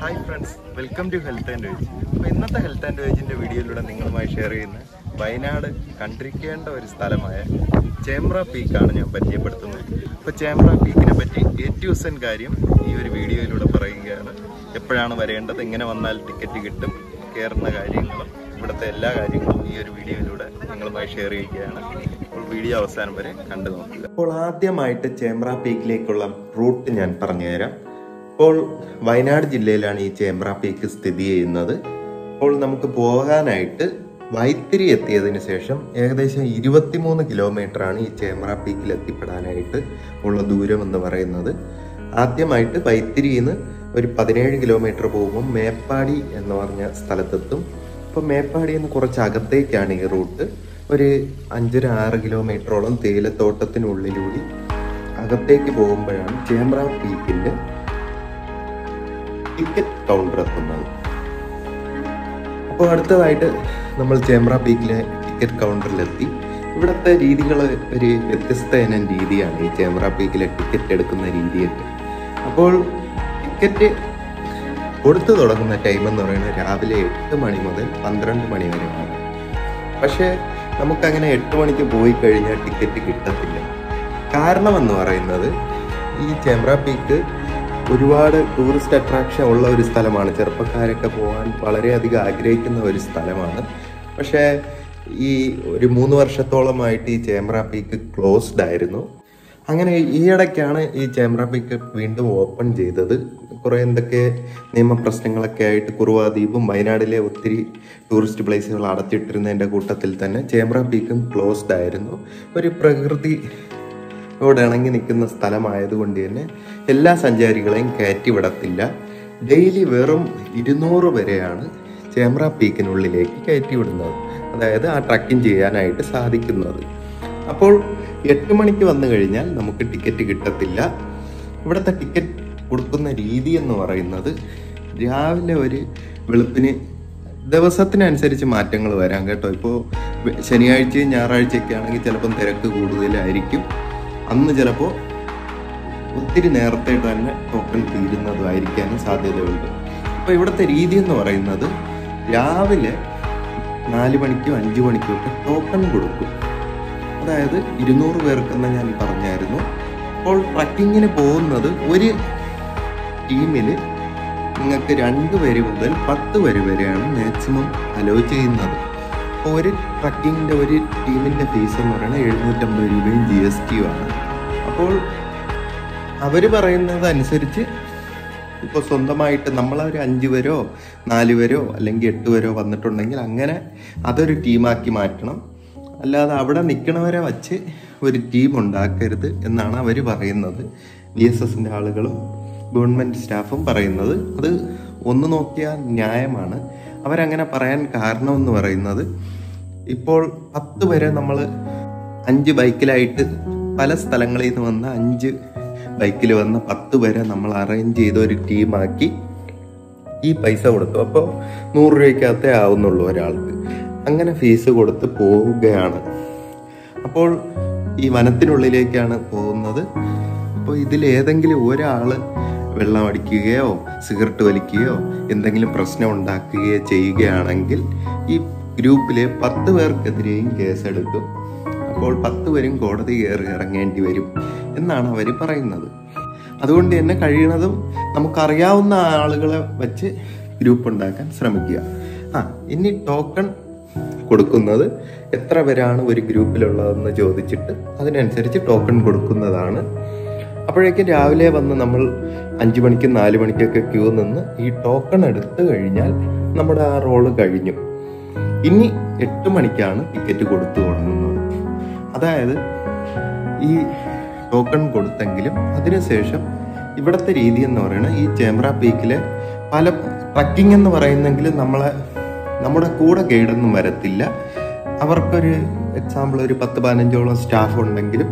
Hi friends, welcome to Health and Veg. In this Health and Veg video, I share the Wayanad country and Chembra Peak. For Chembra Peak, I will share the video. Wayanad Jillayilanu ee Chembra Peak സ്ഥിതി ചെയ്യുന്നത്. അപ്പോൾ നമുക്ക് പോകാനായിട്ട് വൈത്തിരി എത്തിയതിനു ശേഷം ഏകദേശം 23 kilometre ആണ് ഈ Chembra Peakil എത്തിപ്പെടാനായിട്ട് ഉള്ള ദൂരം എന്ന് പറയുന്നത്. ആദ്യമായിട്ട് വൈത്തിരിയിൽ നിന്ന് ഒരു 17 കിലോമീറ്റർ പോകുമ്പോൾ മേപ്പാടി എന്ന് പറഞ്ഞ സ്ഥലത്തെത്തും. അപ്പോൾ മേപ്പാടി നിന്ന് കുറച്ച് അകത്തേക്കാണ് ഈ റൂട്ട്. ഒരു 5-6 കിലോമീറ്ററോളം തേയിലത്തോട്ടത്തിനുള്ളിലൂടെ അകത്തേക്ക് പോകുമ്പോഴാണ് Chembra Peakil ticket counter എത്തുന്നത്. അപ്പോൾ അടുത്തതായിട്ട് നമ്മൾ Chembra Peakile ticket കൗണ്ടറിലെത്തി. ഇവിടുത്തെ രീതികൾ ഒരു വ്യത്യസ്ത ഇനം രീതിയാണ് ഈ Chembra Peakile ടിക്കറ്റ് എടുക്കുന്ന രീതിയൊക്കെ. അപ്പോൾ ടിക്കറ്റ് കൊടുത്തു തുടങ്ങുന്ന ടൈം എന്ന് പറയുന്നത് രാവിലെ 8 മണി മുതൽ 12 മണി വരെയാണ്. പക്ഷേ നമുക്കങ്ങനെ 8 മണിക്ക് പോയി കഴിഞ്ഞാൽ ടിക്കറ്റ് കിട്ടത്തില്ല. കാരണം എന്ന് പറയുന്നത് ഈ Chembra Peak ഒരുപാട് ടൂറിസ്റ്റ് അട്രാക്ഷൻ ഉള്ള ഒരു സ്ഥലമാണ്. ചെറുപ്പക്കാരൊക്കെ പോകാൻ വളരെയധികം ആഗ്രഹിക്കുന്ന ഒരു സ്ഥലമാണ്. പക്ഷേ ഈ ഒരു 3 വർഷത്തോളമായിട്ട് ഈ Chembra Peak ക്ലോസ്ഡ് ആയിരുന്നു. അങ്ങനെ ഈയിടയ്ക്കാണ് ഈ Chembra Peak വീണ്ടും ഓപ്പൺ ചെയ്തത്. കുറേ എന്തൊക്കെ നിയമപ്രശ്നങ്ങളൊക്കെ ആയിട്ട് കുറുവാദ്വീപും വയനാടിലെ ഒത്തിരി ടൂറിസ്റ്റ് പ്ലേസുകൾ അടച്ചിട്ടിരുന്നതിൻ്റെ കൂട്ടത്തിൽ തന്നെ Chembra Peakum ക്ലോസ്ഡ് ആയിരുന്നു. ഒരു പ്രകൃതി ഇണങ്ങി നിൽക്കുന്ന സ്ഥലമായതുകൊണ്ട് തന്നെ എല്ലാ സഞ്ചാരികളെയും കയറ്റിവിടത്തില്ല. ഡെയിലി വെറും 200 വരെയാണ് Chembra Peakiനുള്ളിലേക്ക് കയറ്റിവിടുന്നത്, അതായത് ആ ട്രക്കിങ് ചെയ്യാനായിട്ട് സാധിക്കുന്നത്. അപ്പോൾ 8 മണിക്ക് വന്നു കഴിഞ്ഞാൽ നമുക്ക് ടിക്കറ്റ് കിട്ടത്തില്ല. ഇവിടുത്തെ ടിക്കറ്റ് കൊടുക്കുന്ന രീതി എന്ന് പറയുന്നത് രാവിലെ ഒരു വെളുപ്പിന്, ദിവസത്തിനനുസരിച്ച് മാറ്റങ്ങൾ വരാം കേട്ടോ. ഇപ്പോൾ ശനിയാഴ്ചയും ഞായറാഴ്ചയൊക്കെ ആണെങ്കിൽ ചിലപ്പം തിരക്ക് കൂടുതലായിരിക്കും. അന്ന് ചിലപ്പോൾ ഒത്തിരി നേരത്തെ തന്നെ ടോക്കൺ തീരുന്നതായിരിക്കാനും സാധ്യതയുണ്ട്. അപ്പോൾ ഇവിടുത്തെ രീതി എന്ന് പറയുന്നത് രാവിലെ 4 മണിക്കും 5 മണിക്കും ഒക്കെ ടോക്കൺ കൊടുക്കും. അതായത് 200 പേർക്കെന്ന് ഞാൻ പറഞ്ഞായിരുന്നു. അപ്പോൾ ട്രക്കിങ്ങിന് പോകുന്നത് ഒരു ടീമിൽ നിങ്ങൾക്ക് 2 പേര് മുതൽ 10 പേര് വരെയാണ് മാക്സിമം അലോ ചെയ്യുന്നത്. അപ്പോൾ ഒരു ട്രക്കിങ്ങിൻ്റെ ഒരു ടീമിൻ്റെ ഫീസ് എന്ന് പറയുന്നത് 750 രൂപയും GST ആണ്. അപ്പോൾ അവർ പറയുന്നതനുസരിച്ച് ഇപ്പോൾ സ്വന്തമായിട്ട് നമ്മളൊരു 5 പേരോ 4 പേരോ അല്ലെങ്കിൽ 8 പേരോ വന്നിട്ടുണ്ടെങ്കിൽ അങ്ങനെ അതൊരു ടീമാക്കി മാറ്റണം. അല്ലാതെ അവിടെ നിൽക്കണവരെ വച്ച് ഒരു ടീം ഉണ്ടാക്കരുത് എന്നാണ് അവർ പറയുന്നത്. VSSൻ്റെ ആളുകളും ഗവൺമെൻറ് സ്റ്റാഫും പറയുന്നത് അത് ഒന്ന് നോക്കിയാൽ ന്യായമാണ്. അവരങ്ങനെ പറയാൻ കാരണമെന്ന് പറയുന്നത് ഇപ്പോൾ 10 വരെ നമ്മൾ 5 ബൈക്കിലായിട്ട് പല സ്ഥലങ്ങളിൽ നിന്ന് വന്ന 5 ബൈക്കിൽ വന്ന 10 വരെ നമ്മൾ അറേഞ്ച് ചെയ്ത് ഒരു ടീമാക്കി ഈ പൈസ കൊടുത്തു. അപ്പോൾ 100 രൂപയ്ക്കകത്തേ ആവുന്നുള്ളൂ ഒരാൾക്ക്. അങ്ങനെ ഫീസ് കൊടുത്ത് പോവുകയാണ്. അപ്പോൾ ഈ വനത്തിനുള്ളിലേക്കാണ് പോകുന്നത്. അപ്പോൾ ഇതിലേതെങ്കിലും ഒരാൾ വെള്ളം അടിക്കുകയോ സിഗരറ്റ് വലിക്കുകയോ എന്തെങ്കിലും പ്രശ്നം ഉണ്ടാക്കുകയോ ചെയ്യുകയാണെങ്കിൽ ഈ ഗ്രൂപ്പിലെ 10 പേർക്കെതിരെയും കേസെടുക്കും. അപ്പോൾ 10 പേരും കോടതി കയറി ഇറങ്ങേണ്ടി വരും എന്നാണ് അവർ പറയുന്നത്. അതുകൊണ്ട് തന്നെ കഴിയുന്നതും നമുക്കറിയാവുന്ന ആളുകളെ വച്ച് ഗ്രൂപ്പ് ഉണ്ടാക്കാൻ ശ്രമിക്കുക. ഇനി ടോക്കൺ കൊടുക്കുന്നത് എത്ര പേരാണ് ഒരു ഗ്രൂപ്പിലുള്ളതെന്ന് ചോദിച്ചിട്ട് അതിനനുസരിച്ച് ടോക്കൺ കൊടുക്കുന്നതാണ്. അപ്പോഴേക്കും രാവിലെ വന്ന് നമ്മൾ 5 മണിക്കും 4 മണിക്കൊക്കെ ക്യൂ നിന്ന് ഈ ടോക്കൺ എടുത്തു കഴിഞ്ഞാൽ നമ്മുടെ ആ റോള് കഴിഞ്ഞു. ഇനി 8 മണിക്കാണ് ടിക്കറ്റ് കൊടുത്തു തുടങ്ങുന്നത്. അതായത് ഈ ടോക്കൺ കൊടുത്തെങ്കിലും അതിനുശേഷം ഇവിടുത്തെ രീതി എന്ന് പറയുന്നത് ഈ Chembra Peakile പല ട്രക്കിംഗ് എന്ന് പറയുന്നെങ്കിലും നമ്മുടെ കൂടെ ഗൈഡൊന്നും വരത്തില്ല. അവർക്കൊരു എക്സാമ്പിൾ ഒരു 10-15ഓളം സ്റ്റാഫ് ഉണ്ടെങ്കിലും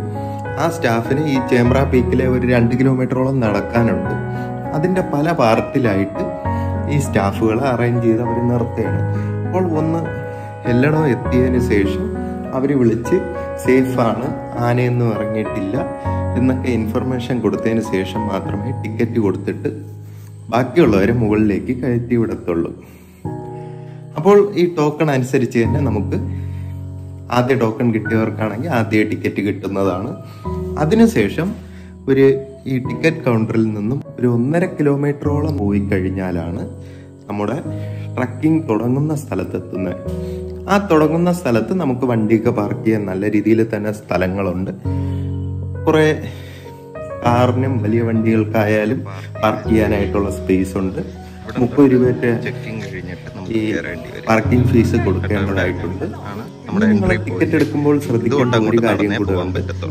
ആ സ്റ്റാഫിന് ഈ Chembra Peakile ഒരു 2 കിലോമീറ്ററോളം നടക്കാനുണ്ട്. അതിൻ്റെ പല പാർട്ടിലായിട്ട് ഈ സ്റ്റാഫുകളെ അറേഞ്ച് ചെയ്ത് അവർ നിർത്തുകയാണ്. അപ്പോൾ ഒന്ന് എല്ലടോ എത്തിയതിന് ശേഷം അവർ വിളിച്ച് സേഫാണ്, ആനയൊന്നും ഇറങ്ങിയിട്ടില്ല എന്നൊക്കെ ഇൻഫർമേഷൻ കൊടുത്തതിന് ശേഷം മാത്രമേ ടിക്കറ്റ് കൊടുത്തിട്ട് ബാക്കിയുള്ളവരെ മുകളിലേക്ക് കയറ്റി വിടത്തുള്ളൂ. അപ്പോൾ ഈ ടോക്കൺ അനുസരിച്ച് തന്നെ നമുക്ക് ആദ്യ ടോക്കൺ കിട്ടിയവർക്കാണെങ്കിൽ ആദ്യ ടിക്കറ്റ് കിട്ടുന്നതാണ്. അതിനുശേഷം ഒരു ഈ ടിക്കറ്റ് കൗണ്ടറിൽ നിന്നും ഒരു 1.5 കിലോമീറ്ററോളം പോയി കഴിഞ്ഞാലാണ് നമ്മുടെ ട്രക്കിംഗ് തുടങ്ങുന്ന സ്ഥലത്തെത്തുന്നത്. ആ തുടങ്ങുന്ന സ്ഥലത്ത് നമുക്ക് വണ്ടിയൊക്കെ പാർക്ക് ചെയ്യാൻ നല്ല രീതിയിൽ തന്നെ സ്ഥലങ്ങളുണ്ട്. കുറേ കാറിനും വലിയ വണ്ടികൾക്കായാലും പാർക്ക് ചെയ്യാനായിട്ടുള്ള സ്പേസ് ഉണ്ട്. 30 രൂപയുടെ ഈ പാർക്കിംഗ് ഫീസ് കൊടുക്കേണ്ടതായിട്ടുണ്ട്. നമ്മൾ ടിക്കറ്റ് എടുക്കുമ്പോൾ ശ്രദ്ധിക്കേണ്ട ഒരു കാര്യം കൂടെ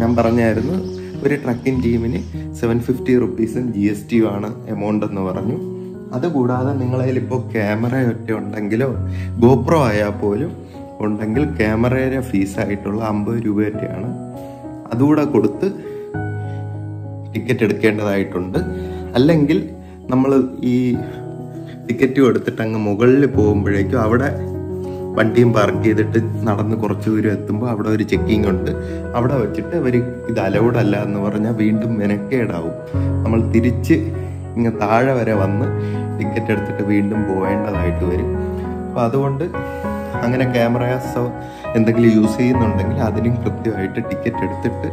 ഞാൻ പറഞ്ഞായിരുന്നു, ഒരു ട്രക്കിംഗ് ടീമിന് 750 റുപ്പീസും GST ആണ് എമൗണ്ട് എന്ന് പറഞ്ഞു. അതുകൂടാതെ നിങ്ങളതിലിപ്പോൾ ക്യാമറ ഒറ്റ ഉണ്ടെങ്കിലോ GoPro ആയാൽ പോലും ഉണ്ടെങ്കിൽ ക്യാമറയുടെ ഫീസായിട്ടുള്ള 50 രൂപയാണ് അതുകൂടെ കൊടുത്ത് ടിക്കറ്റ് എടുക്കേണ്ടതായിട്ടുണ്ട്. അല്ലെങ്കിൽ നമ്മൾ ഈ ടിക്കറ്റും എടുത്തിട്ട് അങ്ങ് മുകളിൽ പോകുമ്പോഴേക്കും അവിടെ വണ്ടിയും പാർക്ക് ചെയ്തിട്ട് നടന്ന് കുറച്ച് ദൂരം എത്തുമ്പോൾ അവിടെ ഒരു ചെക്കിങ് ഉണ്ട്. അവിടെ വെച്ചിട്ട് അവർ ഇത് അലൗഡ് അല്ല എന്ന് പറഞ്ഞാൽ വീണ്ടും മെനക്കേടാവും. നമ്മൾ തിരിച്ച് ഇങ്ങനെ താഴെ വരെ വന്ന് ടിക്കറ്റ് എടുത്തിട്ട് വീണ്ടും പോകേണ്ടതായിട്ട് വരും. അപ്പോൾ അതുകൊണ്ട് അങ്ങനെ ക്യാമറാസോ എന്തെങ്കിലും യൂസ് ചെയ്യുന്നുണ്ടെങ്കിൽ അതിനും കൃത്യമായിട്ട് ടിക്കറ്റ് എടുത്തിട്ട്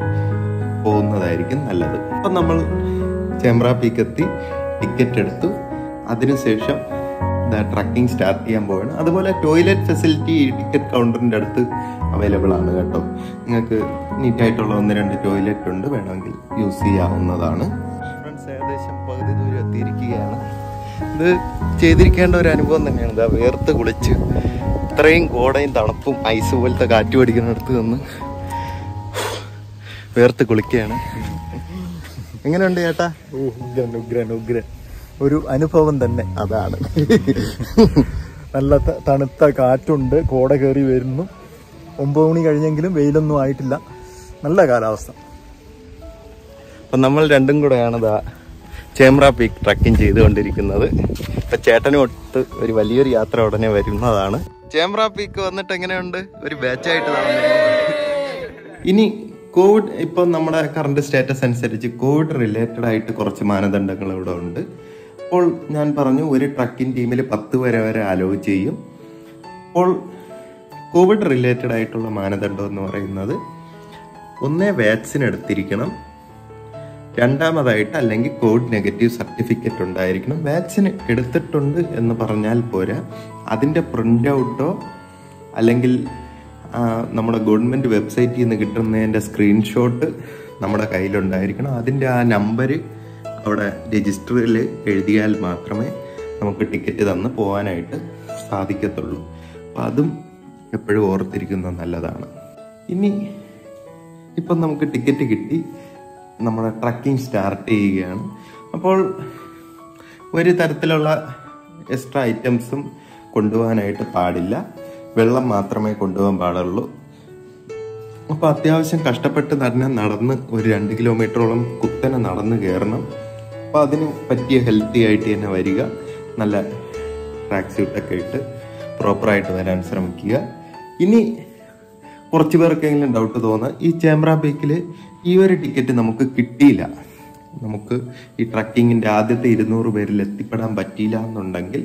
പോകുന്നതായിരിക്കും നല്ലത്. അപ്പം നമ്മൾ ചെമ്പ്ര പീക്കെത്തി ടിക്കറ്റ് എടുത്തു. അതിനുശേഷം ട്രക്കിംഗ് സ്റ്റാർട്ട് ചെയ്യാൻ പോവുകയാണ്. അതുപോലെ ടോയ്ലറ്റ് ഫെസിലിറ്റി ഈ ടിക്കറ്റ് കൗണ്ടറിൻ്റെ അടുത്ത് അവൈലബിൾ ആണ് കേട്ടോ. നിങ്ങൾക്ക് നീറ്റായിട്ടുള്ള 1-2 ടോയ്ലറ്റ് ഉണ്ട്, വേണമെങ്കിൽ യൂസ് ചെയ്യാവുന്നതാണ്. ഏകദേശം പകുതി ദൂരം എത്തിയിരിക്കുകയാണ്. ഇത് ചെയ്തിരിക്കേണ്ട ഒരു അനുഭവം തന്നെയാണ്. ഇതാ വേർത്ത് കുളിച്ച് ഇത്രയും കോടയും തണുപ്പും ഐസ് പോലത്തെ കാറ്റ് പിടിക്കുന്നിടത്ത് നിന്ന് വേർത്ത് കുളിക്കുകയാണ്. എങ്ങനെയുണ്ട് ചേട്ടാ? ഉഗ്രൻ ഒരു അനുഭവം തന്നെ. അതാണ് നല്ല തണുത്ത കാറ്റുണ്ട്, കോട കയറി വരുന്നു. 9 മണി കഴിഞ്ഞെങ്കിലും വെയിലൊന്നും ആയിട്ടില്ല, നല്ല കാലാവസ്ഥ. അപ്പം നമ്മൾ രണ്ടും കൂടെയാണ് ഇതാ ചെമ്പ്ര പീക്ക് ട്രക്കിംഗ് ചെയ്തുകൊണ്ടിരിക്കുന്നത്. ഇപ്പം ചേട്ടനോട്ട് ഒരു വലിയൊരു യാത്ര ഉടനെ വരുന്നതാണ്. ചെമ്പ്ര പീക്ക് വന്നിട്ട് എങ്ങനെയുണ്ട്? ഒരു ബാച്ചായിട്ട് ഇനി കോവിഡ് ഇപ്പം നമ്മുടെ കറണ്ട് സ്റ്റാറ്റസ് അനുസരിച്ച് കോവിഡ് റിലേറ്റഡ് ആയിട്ട് കുറച്ച് മാനദണ്ഡങ്ങൾ ഇവിടെ ഉണ്ട്. അപ്പോൾ ഞാൻ പറഞ്ഞു ഒരു ട്രക്കിംഗ് ടീമിൽ 10 പേരെ വരെ അലോ ചെയ്യും. അപ്പോൾ കോവിഡ് റിലേറ്റഡ് ആയിട്ടുള്ള മാനദണ്ഡം എന്ന് പറയുന്നത് 1 വാക്സിൻ എടുത്തിരിക്കണം, 2ാമതായിട്ട് അല്ലെങ്കിൽ കോവിഡ് നെഗറ്റീവ് സർട്ടിഫിക്കറ്റ് ഉണ്ടായിരിക്കണം. വാക്സിൻ എടുത്തിട്ടുണ്ട് എന്ന് പറഞ്ഞാൽ പോരാ, അതിൻ്റെ പ്രിൻ്റ് ഔട്ടോ അല്ലെങ്കിൽ നമ്മുടെ ഗവൺമെൻറ് വെബ്സൈറ്റിൽ നിന്ന് കിട്ടുന്നതിൻ്റെ സ്ക്രീൻഷോട്ട് നമ്മുടെ കയ്യിലുണ്ടായിരിക്കണം. അതിൻ്റെ ആ നമ്പർ അവിടെ രജിസ്റ്ററിൽ എഴുതിയാൽ മാത്രമേ നമുക്ക് ടിക്കറ്റ് തന്ന് പോകാനായിട്ട് സാധിക്കത്തുള്ളൂ. അപ്പം അതും എപ്പോഴും ഓർത്തിരിക്കുന്നത് നല്ലതാണ്. ഇനി ഇപ്പം നമുക്ക് ടിക്കറ്റ് കിട്ടി, നമ്മുടെ ട്രക്കിംഗ് സ്റ്റാർട്ട് ചെയ്യുകയാണ്. അപ്പോൾ ഒരു തരത്തിലുള്ള എക്സ്ട്രാ ഐറ്റംസും കൊണ്ടുപോകാനായിട്ട് പാടില്ല, വെള്ളം മാത്രമേ കൊണ്ടുപോകാൻ പാടുള്ളൂ. അപ്പോൾ അത്യാവശ്യം കഷ്ടപ്പെട്ട് തന്നെ നടന്ന് ഒരു 2 കിലോമീറ്ററോളം കുത്തനെ നടന്ന് കയറണം. അപ്പോൾ അതിന് പറ്റിയ ഹെൽത്തി ആയിട്ട് തന്നെ വരിക, നല്ല ട്രാക്ക് സ്യൂട്ടൊക്കെ ഇട്ട് പ്രോപ്പറായിട്ട് വരാൻ ശ്രമിക്കുക. ഇനി കുറച്ച് പേർക്കെങ്കിലും ഡൗട്ട് തോന്നുക, ഈ ചെമ്പ്ര പീക്കിൽ ഈ ഒരു ടിക്കറ്റ് നമുക്ക് കിട്ടിയില്ല, നമുക്ക് ഈ ട്രക്കിങ്ങിൻ്റെ ആദ്യത്തെ 200 പേരിൽ എത്തിപ്പെടാൻ പറ്റിയില്ല എന്നുണ്ടെങ്കിൽ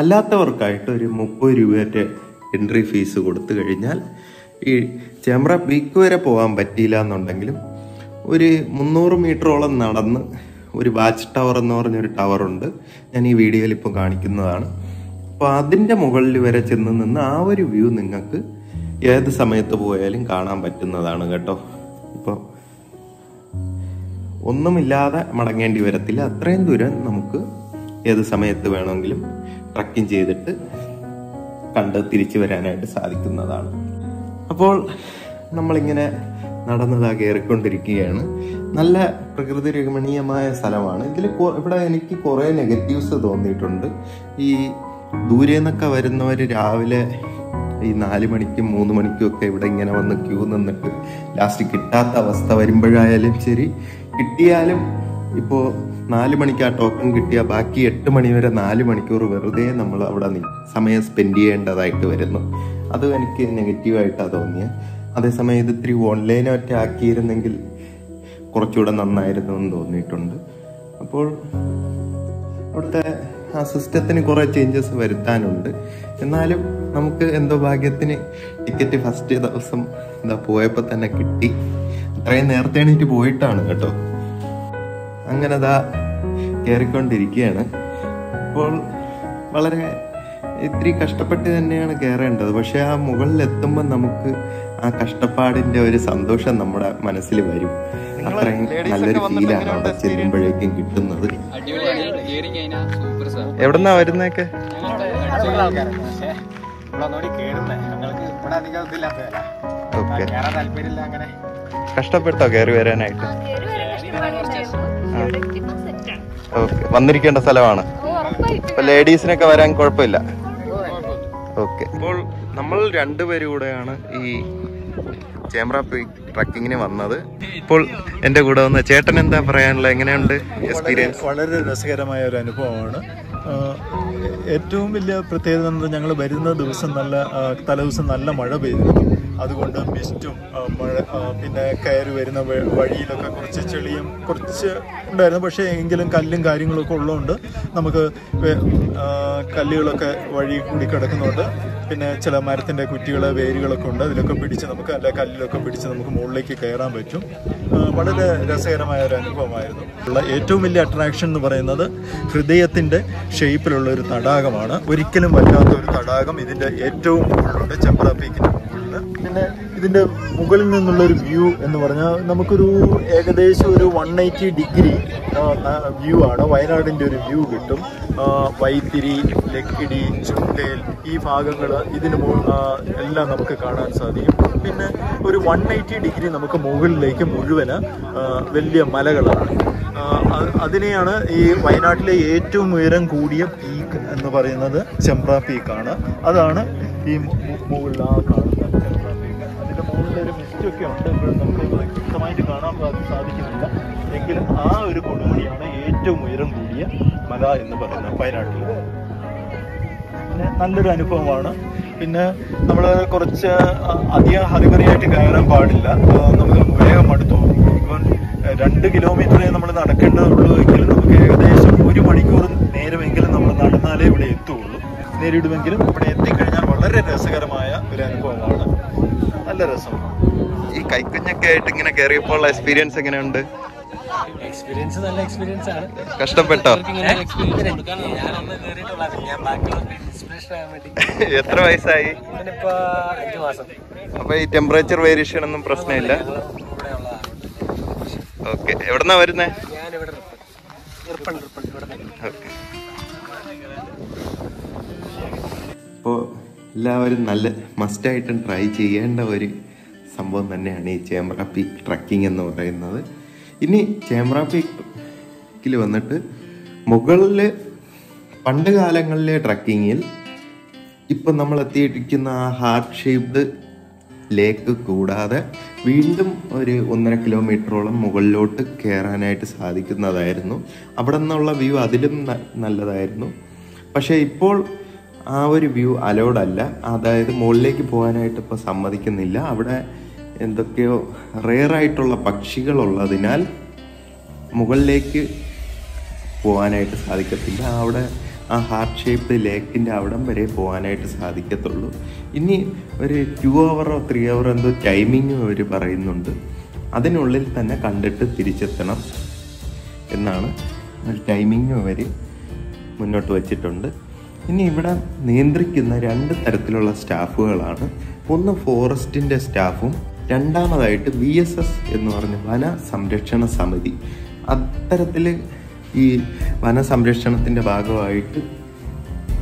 അല്ലാത്തവർക്കായിട്ട് ഒരു 30 രൂപയുടെ എൻട്രി ഫീസ് കൊടുത്തു കഴിഞ്ഞാൽ ഈ ചെമ്പ്ര പീക്ക് വരെ പോകാൻ പറ്റിയില്ല എന്നുണ്ടെങ്കിലും ഒരു 300 മീറ്ററോളം നടന്ന് ഒരു വാച്ച് ടവർ എന്ന് പറഞ്ഞൊരു ടവറുണ്ട്, ഞാൻ ഈ വീഡിയോയിൽ ഇപ്പോൾ കാണിക്കുന്നതാണ്. അപ്പോൾ അതിൻ്റെ മുകളിൽ വരെ ചെന്ന് നിന്ന് ആ ഒരു വ്യൂ നിങ്ങൾക്ക് ഏത് സമയത്ത് പോയാലും കാണാൻ പറ്റുന്നതാണ് കേട്ടോ. ഇപ്പോൾ ഒന്നുമില്ലാതെ മടങ്ങേണ്ടി വരത്തില്ല, അത്രയും ദൂരം നമുക്ക് ഏത് സമയത്ത് വേണമെങ്കിലും ട്രക്കിംഗ് ചെയ്തിട്ട് കണ്ട് തിരിച്ചു വരാനായിട്ട് സാധിക്കുന്നതാണ്. അപ്പോൾ നമ്മളിങ്ങനെ നടന്നതാ കയറിക്കൊണ്ടിരിക്കുകയാണ്. നല്ല പ്രകൃതി രമണീയമായ സ്ഥലമാണ്. ഇതിൽ ഇവിടെ എനിക്ക് കുറേ നെഗറ്റീവ്സ് തോന്നിയിട്ടുണ്ട്. ഈ ദൂരെ നിന്നൊക്കെ വരുന്നവർ രാവിലെ ഈ 4 മണിക്കും 3 മണിക്കും ഒക്കെ ഇവിടെ ഇങ്ങനെ വന്ന് ക്യൂ നിന്നിട്ട് ലാസ്റ്റ് കിട്ടാത്ത അവസ്ഥ വരുമ്പോഴായാലും ശരി, കിട്ടിയാലും ഇപ്പോൾ 4 മണിക്ക് ആ ടോക്കൺ കിട്ടിയ ബാക്കി 8 മണി വരെ 4 മണിക്കൂർ വെറുതെ നമ്മൾ അവിടെ സമയം സ്പെൻഡ് ചെയ്യേണ്ടതായിട്ട് വരുന്നു. അത് എനിക്ക് നെഗറ്റീവായിട്ടാണ് തോന്നിയത്. അതേസമയം ഇത് ഇത്തിരി ഓൺലൈനായിട്ട് ആക്കിയിരുന്നെങ്കിൽ കുറച്ചുകൂടെ നന്നായിരുന്നു എന്ന് തോന്നിയിട്ടുണ്ട്. അപ്പോൾ അവിടുത്തെ സിസ്റ്റത്തിന് കുറേ ചേഞ്ചസ് വരുത്താനുണ്ട്. എന്നാലും നമുക്ക് എന്തോ ഭാഗ്യത്തിന് ടിക്കറ്റ് ഫസ്റ്റ് ദിവസം എന്താ പോയപ്പോൾ തന്നെ കിട്ടി. അത്രയും നേരത്തെ എണീറ്റ് പോയിട്ടാണ് കേട്ടോ. അങ്ങനെതാ കയറിക്കൊണ്ടിരിക്കുകയാണ്. ഇപ്പോൾ വളരെ ഇത്തിരി കഷ്ടപ്പെട്ട് തന്നെയാണ് കയറേണ്ടത്. പക്ഷെ ആ മുകളിലെത്തുമ്പോൾ നമുക്ക് ആ കഷ്ടപ്പാടിന്റെ ഒരു സന്തോഷം നമ്മുടെ മനസ്സിൽ വരും. അത്രയും നല്ലൊരു ഫീലാണ് അവിടെ ചെല്ലുമ്പോഴേക്കും കിട്ടുന്നത്. എവിടെന്നാ വരുന്നൊക്കെ? കഷ്ടപ്പെട്ടോ കയറി വരാനായിട്ട്? ഓക്കെ, വന്നിരിക്കേണ്ട സ്ഥലമാണ്. ലേഡീസിനൊക്കെ വരാൻ കുഴപ്പമില്ല. ഓക്കെ, അപ്പോൾ നമ്മൾ രണ്ടുപേരും കൂടെയാണ് ഈ ചേമ്പ്ര പീക്ക് ട്രക്കിങ്ങിന് വന്നത്. ഇപ്പോൾ എൻ്റെ കൂടെ വന്ന ചേട്ടൻ എന്താ പറയാനുള്ള, എങ്ങനെയുണ്ട് എക്സ്പീരിയൻസ്? വളരെ രസകരമായ ഒരു അനുഭവമാണ്. ഏറ്റവും വലിയ പ്രത്യേകത എന്നത് ഞങ്ങൾ വരുന്ന ദിവസം തലേദിവസം നല്ല മഴ പെയ്തിരുന്നു. അതുകൊണ്ട് മിസ്റ്റും മഴ, പിന്നെ കയറി വരുന്ന വഴിയിലൊക്കെ കുറച്ച് ചെളിയും കുറച്ച് ഉണ്ടായിരുന്നു. പക്ഷേ എങ്കിലും കല്ലും കാര്യങ്ങളൊക്കെ ഉള്ളതുകൊണ്ട് നമുക്ക് കല്ലുകളൊക്കെ വഴി കൂടി കിടക്കുന്നുണ്ട്. പിന്നെ ചില മരത്തിൻ്റെ കുറ്റികൾ, വേരുകളൊക്കെ ഉണ്ട്. അതിലൊക്കെ പിടിച്ച് നമുക്ക് കല്ലിലൊക്കെ പിടിച്ച് നമുക്ക് മുകളിലേക്ക് കയറാൻ പറ്റും. വളരെ രസകരമായ ഒരു അനുഭവമായിരുന്നു. ഉള്ള ഏറ്റവും വലിയ അട്രാക്ഷൻ എന്ന് പറയുന്നത് ഹൃദയത്തിൻ്റെ ഷേപ്പിലുള്ള ഒരു തടാകമാണ്. ഒരിക്കലും വറ്റാത്ത ഒരു തടാകം ഇതിൻ്റെ ഏറ്റവും മുകളിലുണ്ട്, ചെമ്പ്ര പീക്കിൻ്റെ മുകളിൽ. പിന്നെ ഇതിൻ്റെ മുകളിൽ നിന്നുള്ളൊരു വ്യൂ എന്ന് പറഞ്ഞാൽ നമുക്കൊരു ഏകദേശം ഒരു 180 ഡിഗ്രി വ്യൂ ആണ്. വയനാടിൻ്റെ ഒരു വ്യൂ കിട്ടും. വൈത്തിരി, ലക്കിടി, ചുണ്ടേൽ ഈ ഭാഗങ്ങൾ ഇതിന് എല്ലാം നമുക്ക് കാണാൻ സാധിക്കും. പിന്നെ ഒരു 180 ഡിഗ്രി നമുക്ക് മുകളിലേക്ക് മുഴുവന് വലിയ മലകളാണ്. അതിനെയാണ് ഈ വയനാട്ടിലെ ഏറ്റവും ഉയരം കൂടിയ പീക്ക് എന്ന് പറയുന്നത് ചെമ്പ്ര പീക്കാണ്. അതാണ് ഈ മുകളിൽ ആ കാണുന്ന ചെമ്പ്ര പീക്ക്. അതിൻ്റെ മുകളിലൊരു മിസ്റ്റൊക്കെ ഉണ്ട്, നമുക്ക് വ്യക്തമായിട്ട് കാണാൻ സാധിക്കുന്നില്ല. എങ്കിലും ആ ഒരു കൊടുമുടിയാണ് ഏറ്റവും ഉയരം കൂടിയ മല എന്ന് പറയുന്നത് വയനാട്ടിൽ. പിന്നെ നല്ലൊരു അനുഭവമാണ്. പിന്നെ നമ്മൾ കുറച്ച് അധികം ഹറിബറിയായിട്ട് കയറാൻ പാടില്ല, നമുക്ക് വേഗം മടുത്തു പോകും. ഇപ്പം 2 കിലോമീറ്ററേ നമ്മൾ നടക്കേണ്ടതുള്ളൂ എങ്കിലും നമുക്ക് ഏകദേശം 1 മണിക്കൂർ നേരമെങ്കിലും നമ്മൾ നടന്നാലേ ഇവിടെ എത്തുകയുള്ളൂ. നേരിടുമെങ്കിലും ഇവിടെ എത്തിക്കഴിഞ്ഞാൽ വളരെ രസകരമായ ഒരു അനുഭവമാണ്. നല്ല രസമാണ്. ഈ കൈക്കുഞ്ഞൊക്കെ ആയിട്ട് ഇങ്ങനെ കയറിയപ്പോൾ എക്സ്പീരിയൻസ് എങ്ങനെയുണ്ട്? എക്സ്പീരിയൻസ് നല്ല എക്സ്പീരിയൻസ് ആണ്. കഷ്ടപ്പെട്ടോ? എത്ര വയസ്സായി? അപ്പൊ ഈ ടെമ്പറേച്ചർ വേരിയേഷൻ ഒന്നും പ്രശ്നമില്ല. ഓക്കെ, എവിടെന്നാ വരുന്നേ? ഇപ്പോൾ എല്ലാവരും നല്ല മസ്റ്റായിട്ടും ട്രൈ ചെയ്യേണ്ട ഒരു സംഭവം തന്നെയാണ് ഈ ചേമ്പ്ര പീക്ക് ട്രക്കിംഗ് എന്ന് പറയുന്നത്. ഇനി ചേമ്പ്ര പീക്കിൽ വന്നിട്ട് മുകളിൽ പണ്ട് കാലങ്ങളിലെ ട്രക്കിങ്ങിൽ ഇപ്പം നമ്മൾ എത്തിയിരിക്കുന്ന ആ ഹാർട്ട് ഷേപ്ഡ് ലേക്ക് കൂടാതെ വീണ്ടും ഒരു 1.5 കിലോമീറ്ററോളം മുകളിലോട്ട് കയറാനായിട്ട് സാധിക്കുന്നതായിരുന്നു. അവിടെ നിന്നുള്ള വ്യൂ അതിലും നല്ലതായിരുന്നു. പക്ഷേ ഇപ്പോൾ ആ ഒരു വ്യൂ അലൗഡ് അല്ല. അതായത് മുകളിലേക്ക് പോകാനായിട്ട് ഇപ്പോൾ സമ്മതിക്കുന്നില്ല. അവിടെ എന്തൊക്കെയോ റെയറായിട്ടുള്ള പക്ഷികളുള്ളതിനാൽ മുകളിലേക്ക് പോകാനായിട്ട് സാധിക്കത്തില്ല. അവിടെ ആ ഹാർട്ട് ഷേപ്പ് ലേക്കിൻ്റെ അവിടം വരെ പോകാനായിട്ട് സാധിക്കത്തുള്ളൂ. ഇനി ഒരു 2 അവറോ 3 അവറോ എന്തോ ടൈമിങ് അവർ പറയുന്നുണ്ട്. അതിനുള്ളിൽ തന്നെ കണ്ടിട്ട് തിരിച്ചെത്തണം എന്നാണ് ഒരു ടൈമിങ് അവർ മുന്നോട്ട് വച്ചിട്ടുണ്ട്. ഇനി ഇവിടെ നിയന്ത്രിക്കുന്ന 2 തരത്തിലുള്ള സ്റ്റാഫുകളാണ്. ഒന്ന് ഫോറസ്റ്റിൻ്റെ സ്റ്റാഫും രണ്ടാമതായിട്ട് VSS എന്ന് പറഞ്ഞ വന സംരക്ഷണ സമിതി. അത്തരത്തിൽ ഈ വനസംരക്ഷണത്തിൻ്റെ ഭാഗമായിട്ട്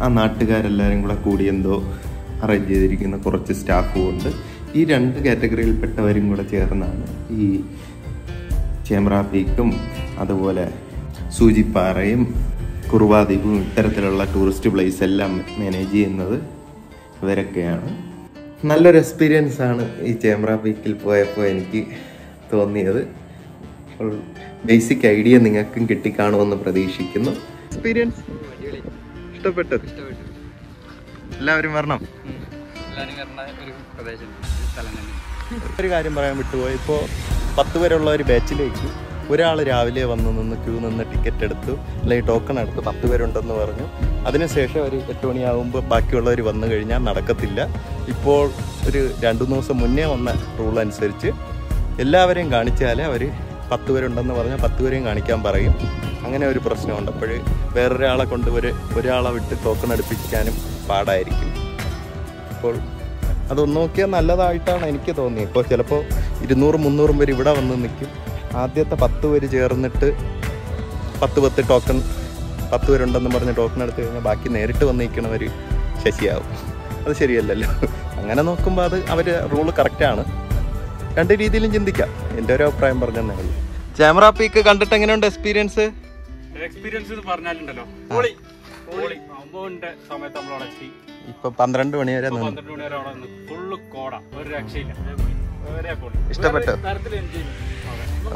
ആ നാട്ടുകാരെല്ലാവരും കൂടെ കൂടി എന്തോ അറേഞ്ച് ചെയ്തിരിക്കുന്ന കുറച്ച് സ്റ്റാഫുമുണ്ട്. ഈ 2 കാറ്റഗറിയിൽപ്പെട്ടവരും കൂടെ ചേർന്നാണ് ഈ ചേമ്പ്ര പീക്കും അതുപോലെ സൂചിപ്പാറയും കുറുവാദ്വീപും ഇത്തരത്തിലുള്ള ടൂറിസ്റ്റ് പ്ലേസ് എല്ലാം മാനേജ് ചെയ്യുന്നത് ഇവരൊക്കെയാണ്. നല്ലൊരു എക്സ്പീരിയൻസ് ആണ് ഈ ചേമ്പ്ര പീക്കിൽ പോയപ്പോൾ എനിക്ക് തോന്നിയത്. ബേസിക് ഐഡിയ നിങ്ങൾക്കും കിട്ടിക്കാണുമെന്ന് പ്രതീക്ഷിക്കുന്നു. എക്സ്പീരിയൻസ് ഇഷ്ടപ്പെട്ടു. എല്ലാവരും വരണം. ഒരു കാര്യം പറയാൻ വിട്ടുപോയി, ഇപ്പോൾ 10 വരെയുള്ള ഒരു ബാച്ചിലേക്ക് ഒരാൾ രാവിലെ വന്ന് നിന്ന് ക്യൂ നിന്ന് ടിക്കറ്റ് എടുത്തു, അല്ലെങ്കിൽ ടോക്കൺ എടുത്ത് 10 പേരുണ്ടെന്ന് പറഞ്ഞു. അതിനുശേഷം ഒരു 8 മണിയാകുമ്പോൾ ബാക്കിയുള്ളവർ വന്നു കഴിഞ്ഞാൽ നടക്കത്തില്ല. ഇപ്പോൾ ഒരു 2-3 ദിവസം മുന്നേ വന്ന റൂൾ അനുസരിച്ച് എല്ലാവരെയും കാണിച്ചാലേ അവർ 10 പേരുണ്ടെന്ന് പറഞ്ഞാൽ 10 പേരെയും കാണിക്കാൻ പറയും. അങ്ങനെ ഒരു പ്രശ്നമുണ്ട്. അപ്പോൾ വേറൊരാളെ കൊണ്ട് ഒരാളെ വിട്ട് ടോക്കൺ എടുപ്പിക്കാനും പാടായിരിക്കും. അപ്പോൾ അതൊന്ന് നോക്കിയാൽ നല്ലതായിട്ടാണ് എനിക്ക് തോന്നിയത്. ഇപ്പോൾ ചിലപ്പോൾ 200-300 പേര് ഇവിടെ വന്ന് നിൽക്കും. ആദ്യത്തെ 10 പേര് ചേർന്നിട്ട് 10-10 ടോക്കൺ 10 പേരുണ്ടെന്ന് പറഞ്ഞ് ടോക്കൺ എടുത്ത് കഴിഞ്ഞാൽ ബാക്കി നേരിട്ട് വന്ന് നിൽക്കണവർ ശശിയാവും. അത് ശരിയല്ലല്ലോ. അങ്ങനെ നോക്കുമ്പോൾ അത് അവർ റൂള് കറക്റ്റാണ്. 2 രീതിയിലും ചിന്തിക്കാം. എൻ്റെ ഒരു അഭിപ്രായം പറഞ്ഞതേ ഉള്ളൂ. ചേമ്പ്ര പീക്ക് കണ്ടിട്ട് എങ്ങനെയുണ്ട് എക്സ്പീരിയൻസ്? പറഞ്ഞാലുണ്ടല്ലോ ഇപ്പൊ 12 മണി വരെ ഇഷ്ടപ്പെട്ടു.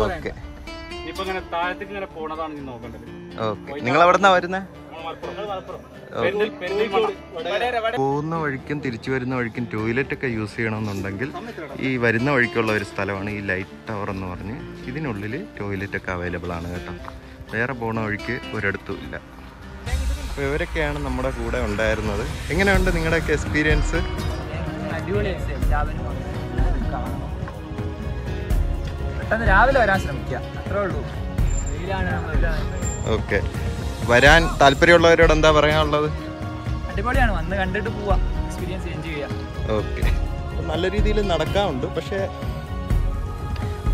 ഓക്കെ, നിങ്ങൾ എവിടെന്നാ വരുന്നേ? പോകുന്ന വഴിക്കും തിരിച്ചു വരുന്ന വഴിക്കും ടോയ്ലറ്റ് ഒക്കെ യൂസ് ചെയ്യണമെന്നുണ്ടെങ്കിൽ ഈ വരുന്ന വഴിക്കുള്ള ഒരു സ്ഥലമാണ് ഈ ലൈറ്റ് ടവർ എന്ന് പറഞ്ഞ്. ഇതിനുള്ളിൽ ടോയ്ലറ്റ് ഒക്കെ അവൈലബിൾ ആണ് കേട്ടോ. വേറെ പോകുന്ന വഴിക്ക് ഒരിടത്തും ഇല്ല. അപ്പോൾ ഇവരൊക്കെയാണ് നമ്മുടെ കൂടെ ഉണ്ടായിരുന്നത്. എങ്ങനെയുണ്ട് നിങ്ങളുടെയൊക്കെ എക്സ്പീരിയൻസ്? രാവിലെ വരാൻ ശ്രമിക്കുക, അത്രേ ഉള്ളൂ. ഓക്കെ, വരാൻ താല്പര്യമുള്ളവരോട് എന്താ പറയാനുള്ളത്? അടിപൊളിയാണ്, വന്ന് കണ്ടിട്ട് പോവാ, എക്സ്പീരിയൻസ് എൻജോയ് ചെയ്യാം. ഓക്കെ, നല്ല രീതിയിൽ നടക്കാറുണ്ട്. പക്ഷേ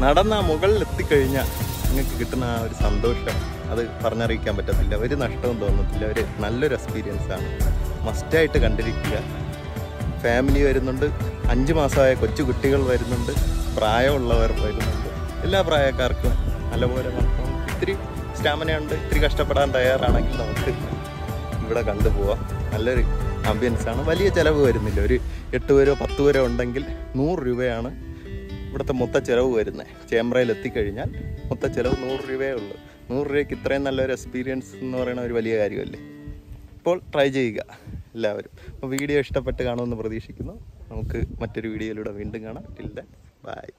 നടന്ന മുകളിൽ എത്തിക്കഴിഞ്ഞാൽ നിങ്ങൾക്ക് കിട്ടുന്ന ആ ഒരു സന്തോഷം അത് പറഞ്ഞറിയിക്കാൻ പറ്റത്തില്ല. ഒരു നഷ്ടവും തോന്നത്തില്ല. ഒരു നല്ലൊരു എക്സ്പീരിയൻസാണ്. മസ്റ്റായിട്ട് കണ്ടിരിക്കുക. ഫാമിലി വരുന്നുണ്ട്, 5 മാസമായ കൊച്ചു കുട്ടികൾ വരുന്നുണ്ട്, പ്രായമുള്ളവർ വരുന്നുണ്ട്. എല്ലാ പ്രായക്കാർക്കും നല്ലപോലെ നടക്കണം. ഇത്തിരി സ്റ്റാമിനയുണ്ട്, ഇത്തിരി കഷ്ടപ്പെടാൻ തയ്യാറാണെങ്കിൽ നമുക്ക് ഇവിടെ കണ്ടുപോവാം. നല്ലൊരു ആംബിയൻസാണ്. വലിയ ചിലവ് വരുന്നില്ല. ഒരു 8 പേരോ 10 പേരോ ഉണ്ടെങ്കിൽ 100 രൂപയാണ് ഇവിടുത്തെ മൊത്ത ചിലവ് വരുന്നത്. ചേമ്പ്രയിൽ എത്തിക്കഴിഞ്ഞാൽ മൊത്ത ചിലവ് 100 രൂപയേ ഉള്ളൂ. 100 രൂപയ്ക്ക് ഇത്രയും നല്ലൊരു എക്സ്പീരിയൻസ് എന്ന് പറയുന്ന ഒരു വലിയ കാര്യമല്ലേ. ഇപ്പോൾ ട്രൈ ചെയ്യുക എല്ലാവരും. അപ്പോൾ വീഡിയോ ഇഷ്ടപ്പെട്ട് കാണുമെന്ന് പ്രതീക്ഷിക്കുന്നു. നമുക്ക് മറ്റൊരു വീഡിയോയിലൂടെ വീണ്ടും കാണാം. Till then by.